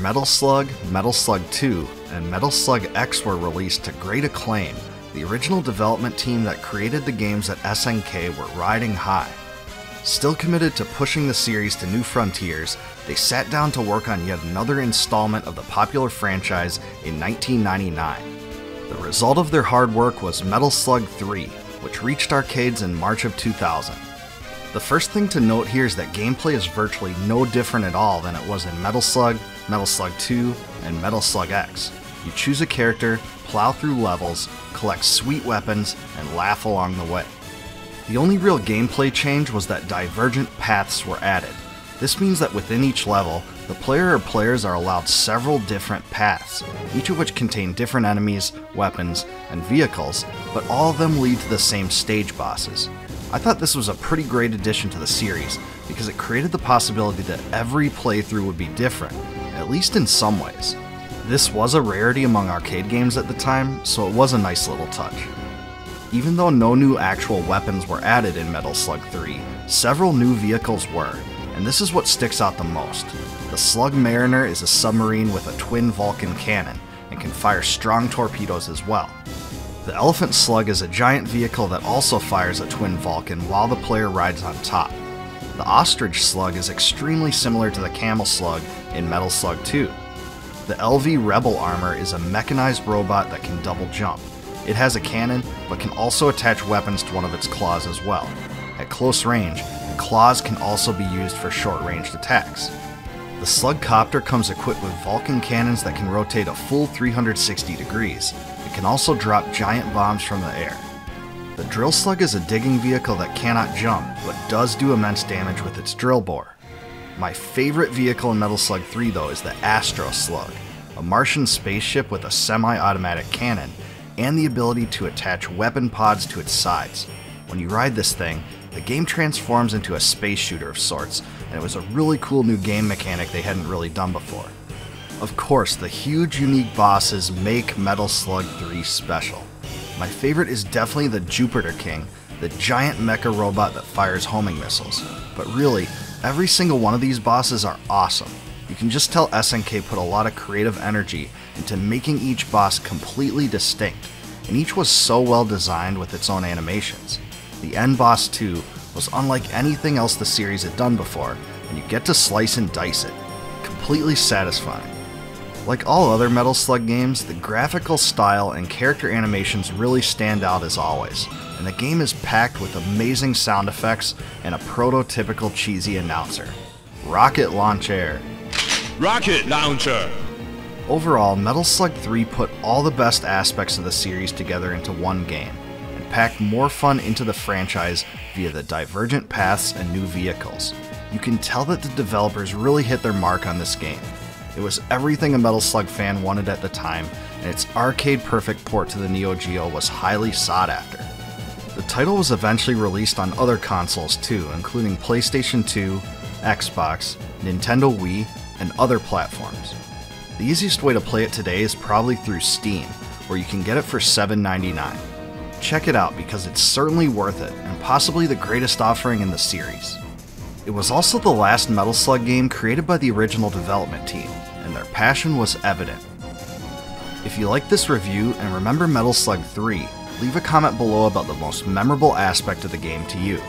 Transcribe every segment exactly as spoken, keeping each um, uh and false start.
Metal Slug, Metal Slug two, and Metal Slug X were released to great acclaim, the original development team that created the games at S N K were riding high. Still committed to pushing the series to new frontiers, they sat down to work on yet another installment of the popular franchise in nineteen ninety-nine. The result of their hard work was Metal Slug three, which reached arcades in March of two thousand. The first thing to note here is that gameplay is virtually no different at all than it was in Metal Slug, Metal Slug two, and Metal Slug X. You choose a character, plow through levels, collect sweet weapons, and laugh along the way. The only real gameplay change was that divergent paths were added. This means that within each level, the player or players are allowed several different paths, each of which contain different enemies, weapons, and vehicles, but all of them lead to the same stage bosses. I thought this was a pretty great addition to the series, because it created the possibility that every playthrough would be different, at least in some ways. This was a rarity among arcade games at the time, so it was a nice little touch. Even though no new actual weapons were added in Metal Slug three, several new vehicles were, and this is what sticks out the most. The Slug Mariner is a submarine with a twin Vulcan cannon, and can fire strong torpedoes as well. The Elephant Slug is a giant vehicle that also fires a twin Vulcan while the player rides on top. The Ostrich Slug is extremely similar to the Camel Slug in Metal Slug two. The L V Rebel Armor is a mechanized robot that can double jump. It has a cannon, but can also attach weapons to one of its claws as well. At close range, the claws can also be used for short-ranged attacks. The Slug Copter comes equipped with Vulcan cannons that can rotate a full three hundred sixty degrees. It can also drop giant bombs from the air. The Drill Slug is a digging vehicle that cannot jump, but does do immense damage with its drill bore. My favorite vehicle in Metal Slug three, though, is the Astro Slug, a Martian spaceship with a semi-automatic cannon, and the ability to attach weapon pods to its sides. When you ride this thing, the game transforms into a space shooter of sorts, and it was a really cool new game mechanic they hadn't really done before. Of course, the huge unique bosses make Metal Slug three special. My favorite is definitely the Jupiter King, the giant mecha robot that fires homing missiles. But really, every single one of these bosses are awesome. You can just tell S N K put a lot of creative energy into making each boss completely distinct, and each was so well designed with its own animations. The end boss, too, was unlike anything else the series had done before, and you get to slice and dice it. Completely satisfying. Like all other Metal Slug games, the graphical style and character animations really stand out as always, and the game is packed with amazing sound effects and a prototypical cheesy announcer. Rocket Launcher! Rocket Launcher! Overall, Metal Slug three put all the best aspects of the series together into one game, and packed more fun into the franchise via the divergent paths and new vehicles. You can tell that the developers really hit their mark on this game. It was everything a Metal Slug fan wanted at the time, and its arcade-perfect port to the Neo Geo was highly sought after. The title was eventually released on other consoles too, including PlayStation two, Xbox, Nintendo Wii, and other platforms. The easiest way to play it today is probably through Steam, where you can get it for seven ninety-nine. Check it out because it's certainly worth it, and possibly the greatest offering in the series. It was also the last Metal Slug game created by the original development team, and their passion was evident. If you like this review and remember Metal Slug three, leave a comment below about the most memorable aspect of the game to you.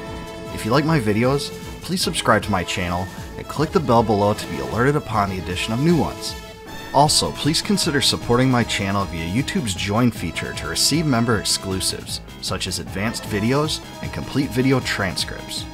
If you like my videos, please subscribe to my channel and click the bell below to be alerted upon the addition of new ones. Also, please consider supporting my channel via YouTube's Join feature to receive member exclusives, such as advanced videos and complete video transcripts.